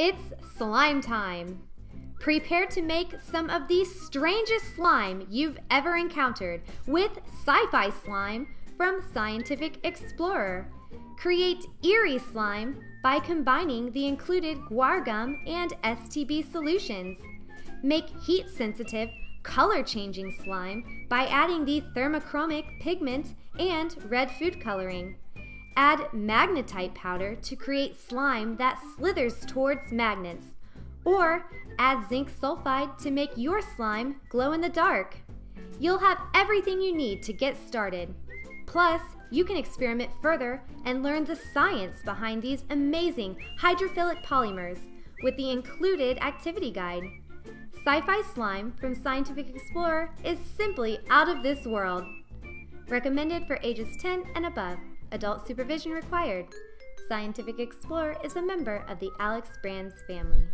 It's slime time! Prepare to make some of the strangest slime you've ever encountered with Sci-Fi Slime from Scientific Explorer. Create eerie slime by combining the included guar gum and STB solutions. Make heat-sensitive, color-changing slime by adding the thermochromic pigment and red food coloring. Add magnetite powder to create slime that slithers towards magnets, or add zinc sulfide to make your slime glow in the dark. You'll have everything you need to get started. Plus, you can experiment further and learn the science behind these amazing hydrophilic polymers with the included activity guide. Sci-Fi Slime from Scientific Explorer is simply out of this world. Recommended for ages 10 and above. Adult supervision required. Scientific Explorer is a member of the Alex Brands family.